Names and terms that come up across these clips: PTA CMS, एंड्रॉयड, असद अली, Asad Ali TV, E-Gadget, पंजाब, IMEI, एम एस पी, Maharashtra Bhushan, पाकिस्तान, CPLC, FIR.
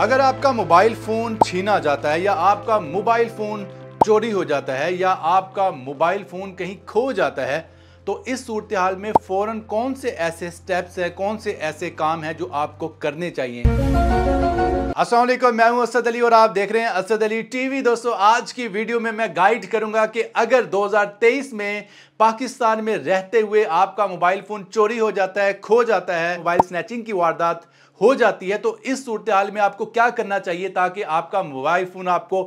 अगर आपका mobile phone छीना जाता है या आपका मोबाइल फ़ोन चोरी हो जाता है या आपका मोबाइल फ़ोन कहीं खो जाता है तो इस सूरत हाल में फ़ौरन कौन से ऐसे स्टेप्स हैं, कौन से ऐसे काम हैं जो आपको करने चाहिए। अस्सलाम वालेकुम, मैं हूं असद अली और आप देख रहे हैं असद अली टीवी। दोस्तों, आज की वीडियो में मैं गाइड करूंगा कि अगर 2023 में पाकिस्तान में रहते हुए आपका मोबाइल फ़ोन चोरी हो जाता है, खो जाता है, मोबाइल स्नैचिंग की वारदात हो जाती है तो इस सूरत हाल में आपको क्या करना चाहिए ताकि आपका मोबाइल फ़ोन आपको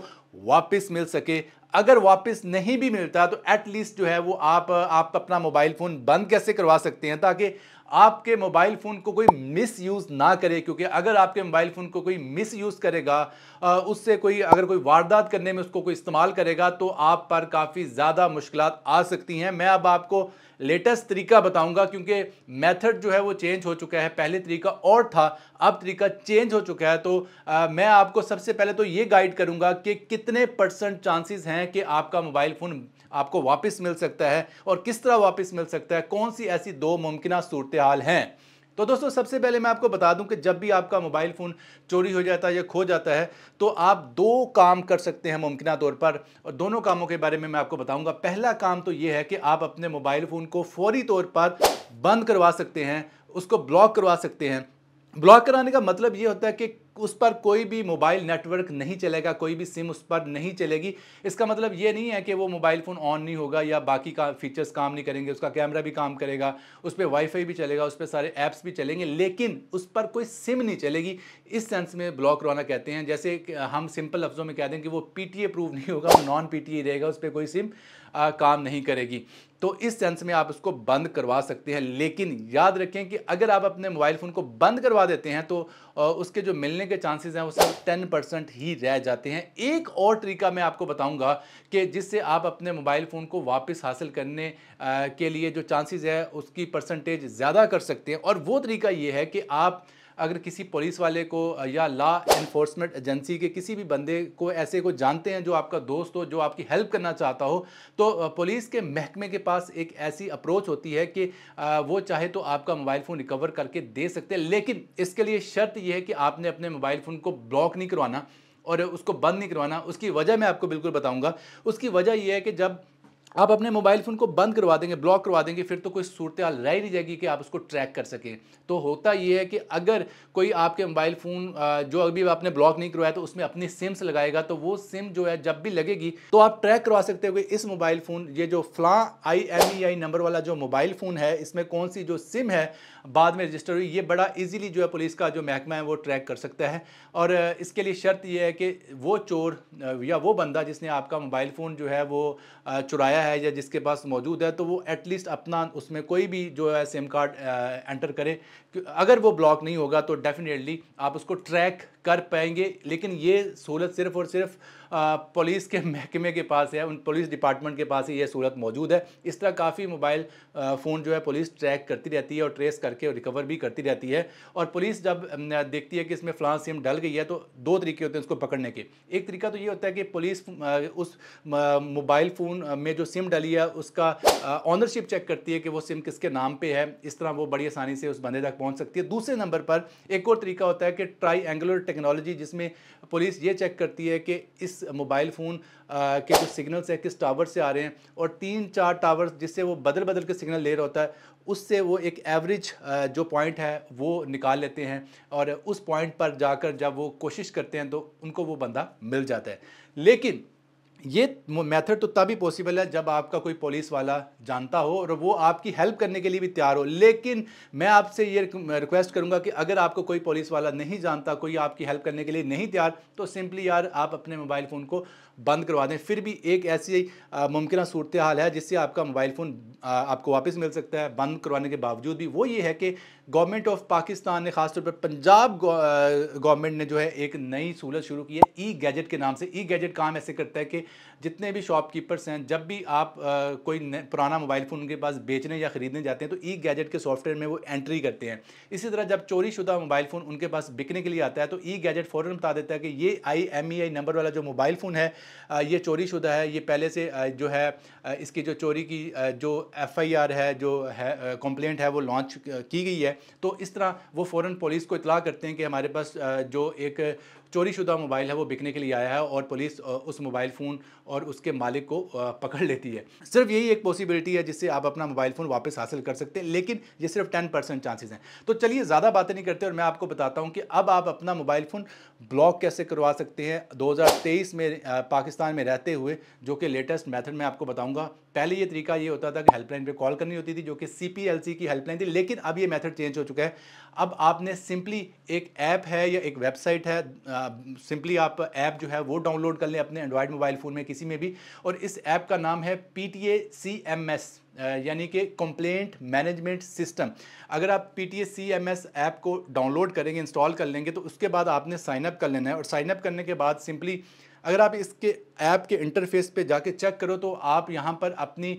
वापस मिल सके। अगर वापस नहीं भी मिलता तो एटलीस्ट जो है वो आप अपना मोबाइल फ़ोन बंद कैसे करवा सकते हैं ताकि आपके मोबाइल फ़ोन को कोई मिसयूज़ ना करे, क्योंकि अगर आपके मोबाइल फ़ोन को कोई मिसयूज़ करेगा, उससे अगर कोई वारदात करने में उसको कोई इस्तेमाल करेगा तो आप पर काफ़ी ज़्यादा मुश्किलात आ सकती हैं। मैं अब आपको लेटेस्ट तरीका बताऊंगा क्योंकि मेथड जो है वो चेंज हो चुका है। पहले तरीका और था, अब तरीका चेंज हो चुका है। तो मैं आपको सबसे पहले तो ये गाइड करूँगा कि कितने % चांसेस हैं कि आपका मोबाइल फ़ोन आपको वापस मिल सकता है और किस तरह वापस मिल सकता है, कौन सी ऐसी दो मुमकिन सूरत हाल हैं। तो दोस्तों, सबसे पहले मैं आपको बता दूं कि जब भी आपका मोबाइल फ़ोन चोरी हो जाता है या खो जाता है तो आप दो काम कर सकते हैं मुमकिन तौर पर, और दोनों कामों के बारे में मैं आपको बताऊंगा। पहला काम तो ये है कि आप अपने मोबाइल फ़ोन को फौरी तौर पर बंद करवा सकते हैं, उसको ब्लॉक करवा सकते हैं। ब्लॉक कराने का मतलब ये होता है कि उस पर कोई भी मोबाइल नेटवर्क नहीं चलेगा, कोई भी सिम उस पर नहीं चलेगी। इसका मतलब ये नहीं है कि वो मोबाइल फ़ोन ऑन नहीं होगा या बाकी का फीचर्स काम नहीं करेंगे, उसका कैमरा भी काम करेगा, उस पर वाईफाई भी चलेगा, उस पर सारे ऐप्स भी चलेंगे, लेकिन उस पर कोई सिम नहीं चलेगी। इस सेंस में ब्लॉक करवाना कहते हैं। जैसे हम सिंपल लफ्ज़ों में कह दें कि वो PTA अप्रूव नहीं होगा, वो नॉन PTA रहेगा, उस पर कोई सिम काम नहीं करेगी। तो इस सेंस में आप उसको बंद करवा सकते हैं। लेकिन याद रखें कि अगर आप अपने मोबाइल फ़ोन को बंद करवा देते हैं तो उसके जो मिलने के चांसेस हैं वो सिर्फ 10% ही रह जाते हैं। एक और तरीका मैं आपको बताऊंगा कि जिससे आप अपने मोबाइल फ़ोन को वापस हासिल करने के लिए जो चांसेस है उसकी % ज़्यादा कर सकते हैं। और वो तरीका ये है कि आप अगर किसी पुलिस वाले को या लॉ एनफोर्समेंट एजेंसी के किसी भी बंदे को ऐसे को जानते हैं जो आपका दोस्त हो, जो आपकी हेल्प करना चाहता हो, तो पुलिस के महकमे के पास एक ऐसी अप्रोच होती है कि वो चाहे तो आपका मोबाइल फ़ोन रिकवर करके दे सकते हैं। लेकिन इसके लिए शर्त यह है कि आपने अपने मोबाइल फ़ोन को ब्लॉक नहीं करवाना और उसको बंद नहीं करवाना। उसकी वजह मैं आपको बिल्कुल बताऊँगा। उसकी वजह यह है कि जब आप अपने मोबाइल फ़ोन को बंद करवा देंगे, ब्लॉक करवा देंगे, फिर तो कोई सूरत हाल रह ही नहीं जाएगी कि आप उसको ट्रैक कर सकें। तो होता ये है कि अगर कोई आपके मोबाइल फ़ोन जो अभी आपने ब्लॉक नहीं करवाया तो उसमें अपनी सिम्स लगाएगा, तो वो सिम जो है जब भी लगेगी तो आप ट्रैक करवा सकते हो कि इस मोबाइल फ़ोन, ये जो फ़लाँ IMEI नंबर वाला जो मोबाइल फ़ोन है, इसमें कौन सी जो सिम है बाद में रजिस्टर हुई। ये बड़ा ईजीली जो है पुलिस का जो महकमा है वो ट्रैक कर सकता है। और इसके लिए शर्त यह है कि वो चोर या वो बंदा जिसने आपका मोबाइल फ़ोन जो है वो चुराया है या जिसके पास मौजूद है, तो वो एटलीस्ट अपना उसमें कोई भी जो है सिम कार्ड एंटर करे। अगर वो ब्लॉक नहीं होगा तो डेफिनेटली आप उसको ट्रैक कर पाएंगे। लेकिन ये सहूलत सिर्फ़ और सिर्फ पुलिस के महकमे के पास है, उन पुलिस डिपार्टमेंट के पास ही ये सहूलत मौजूद है। इस तरह काफ़ी मोबाइल फ़ोन जो है पुलिस ट्रैक करती रहती है और ट्रेस करके और रिकवर भी करती रहती है। और पुलिस जब देखती है कि इसमें फ़लाँ सिम डल गई है तो दो तरीके होते हैं उसको पकड़ने के। एक तरीका तो ये होता है कि पुलिस उस मोबाइल फ़ोन में जो सिम डली है उसका ऑनरशिप चेक करती है कि वो सिम किसके नाम पर है। इस तरह वो बड़ी आसानी से उस बंदे तक पहुँच सकती है। दूसरे नंबर पर एक और तरीका होता है कि ट्राईएंगुलर टेक्नोलॉजी, जिसमें पुलिस ये चेक करती है कि इस मोबाइल फ़ोन के जो सिग्नल्स हैं किस टावर से आ रहे हैं, और 3-4 टावर जिससे वो बदल बदल के सिग्नल ले रहा होता है उससे वो एक एवरेज जो पॉइंट है वो निकाल लेते हैं। और उस पॉइंट पर जाकर जब वो कोशिश करते हैं तो उनको वो बंदा मिल जाता है। लेकिन ये मेथड तो तभी पॉसिबल है जब आपका कोई पुलिस वाला जानता हो और वो आपकी हेल्प करने के लिए भी तैयार हो। लेकिन मैं आपसे ये रिक्वेस्ट करूंगा कि अगर आपको कोई पुलिस वाला नहीं जानता, कोई आपकी हेल्प करने के लिए नहीं तैयार, तो सिंपली यार आप अपने मोबाइल फ़ोन को बंद करवा दें। फिर भी एक ऐसी मुमकिन सूरत हाल है जिससे आपका मोबाइल फ़ोन आपको वापस मिल सकता है बंद करवाने के बावजूद भी। वो ये है कि गवर्नमेंट ऑफ पाकिस्तान ने, ख़ासतौर पर पंजाब गवर्नमेंट ने जो है एक नई सहूलत शुरू की है E-Gadget के नाम से। E-Gadget काम ऐसे करता है कि जितने भी शॉपकीपर्स हैं, जब भी आप कोई पुराना मोबाइल फ़ोन उनके पास बेचने या ख़रीदने जाते हैं तो E-Gadget के सॉफ्टवेयर में वो एंट्री करते हैं। इसी तरह जब चोरी शुदा मोबाइल फ़ोन उनके पास बिकने के लिए आता है तो E-Gadget फ़ौरन बता देता है कि ये IMEI नंबर वाला जो मोबाइल फ़ोन है ये चोरी शुदा है, ये पहले से जो है इसकी जो चोरी की जो FIR है, जो है कंप्लेंट है, वो लॉन्च की गई है। तो इस तरह वो फ़ौरन पुलिस को इतला करते हैं कि हमारे पास जो एक चोरीशुदा मोबाइल है वो बिकने के लिए आया है और पुलिस उस मोबाइल फ़ोन और उसके मालिक को पकड़ लेती है। सिर्फ यही एक पॉसिबिलिटी है जिससे आप अपना मोबाइल फ़ोन वापस हासिल कर सकते हैं, लेकिन ये सिर्फ 10% चांसेस हैं। तो चलिए ज़्यादा बातें नहीं करते और मैं आपको बताता हूँ कि अब आप अपना मोबाइल फ़ोन ब्लॉक कैसे करवा सकते हैं 2023 में पाकिस्तान में रहते हुए, जो कि लेटेस्ट मेथड मैं आपको बताऊँगा। पहले ये तरीका ये होता था कि हेल्पलाइन पे कॉल करनी होती थी जो कि CPLC की हेल्पलाइन थी, लेकिन अब ये मेथड चेंज हो चुका है। अब आपने सिंपली एक ऐप है या एक वेबसाइट है, सिंपली आप ऐप जो है वो डाउनलोड कर लें अपने एंड्रॉयड मोबाइल फ़ोन में किसी में भी, और इस ऐप का नाम है PTA CMS यानी कि कंप्लेंट मैनेजमेंट सिस्टम। अगर आप PTA CMS ऐप को डाउनलोड करेंगे, इंस्टॉल कर लेंगे, तो उसके बाद आपने साइनअप कर लेना है। और साइनअप करने के बाद सिंपली अगर आप इसके ऐप के इंटरफेस पे जाके चेक करो तो आप यहाँ पर अपनी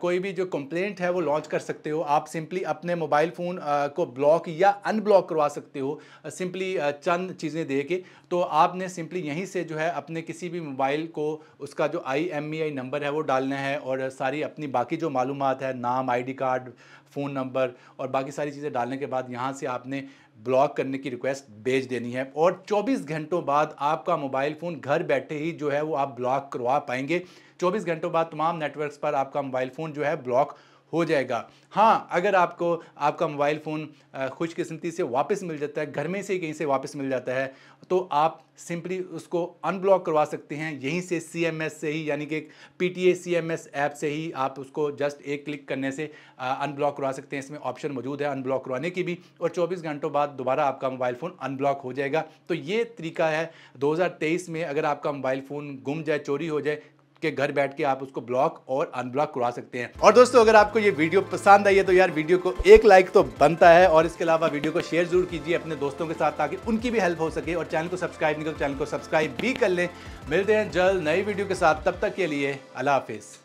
कोई भी जो कंप्लेंट है वो लॉन्च कर सकते हो। आप सिंपली अपने मोबाइल फ़ोन को ब्लॉक या अनब्लॉक करवा सकते हो सिंपली चंद चीज़ें दे के। तो आपने सिंपली यहीं से जो है अपने किसी भी मोबाइल को उसका जो IMEI नंबर है वो डालना है और सारी अपनी बाकी जो मालूमात है, नाम, ID कार्ड, फ़ोन नंबर और बाकी सारी चीज़ें डालने के बाद यहाँ से आपने ब्लॉक करने की रिक्वेस्ट भेज देनी है और 24 घंटों बाद आपका मोबाइल फ़ोन घर बैठे ही जो है वो आप ब्लॉक करवा पाएंगे। 24 घंटों बाद तमाम नेटवर्क्स पर आपका मोबाइल फ़ोन जो है ब्लॉक हो जाएगा। हाँ, अगर आपको आपका मोबाइल फ़ोन खुशकिस्मती से वापस मिल जाता है, घर में से कहीं से वापस मिल जाता है, तो आप सिंपली उसको अनब्लॉक करवा सकते हैं यहीं से CMS से ही, यानी कि PTA CMS ऐप से ही आप उसको जस्ट एक क्लिक करने से अनब्लॉक करवा सकते हैं। इसमें ऑप्शन मौजूद है अनब्लॉक करवाने की भी और 24 घंटों बाद दोबारा आपका मोबाइल फ़ोन अनब्लॉक हो जाएगा। तो ये तरीका है 2023 में अगर आपका मोबाइल फ़ोन गुम जाए, चोरी हो जाए, के घर बैठ के आप उसको ब्लॉक और अनब्लॉक करवा सकते हैं। और दोस्तों, अगर आपको ये वीडियो पसंद आई है तो यार वीडियो को एक लाइक तो बनता है और इसके अलावा वीडियो को शेयर जरूर कीजिए अपने दोस्तों के साथ ताकि उनकी भी हेल्प हो सके। और चैनल को सब्सक्राइब नहीं करो, चैनल को सब्सक्राइब भी कर लें। मिलते हैं जल्द नई वीडियो के साथ, तब तक के लिए अल्लाह हाफिज़।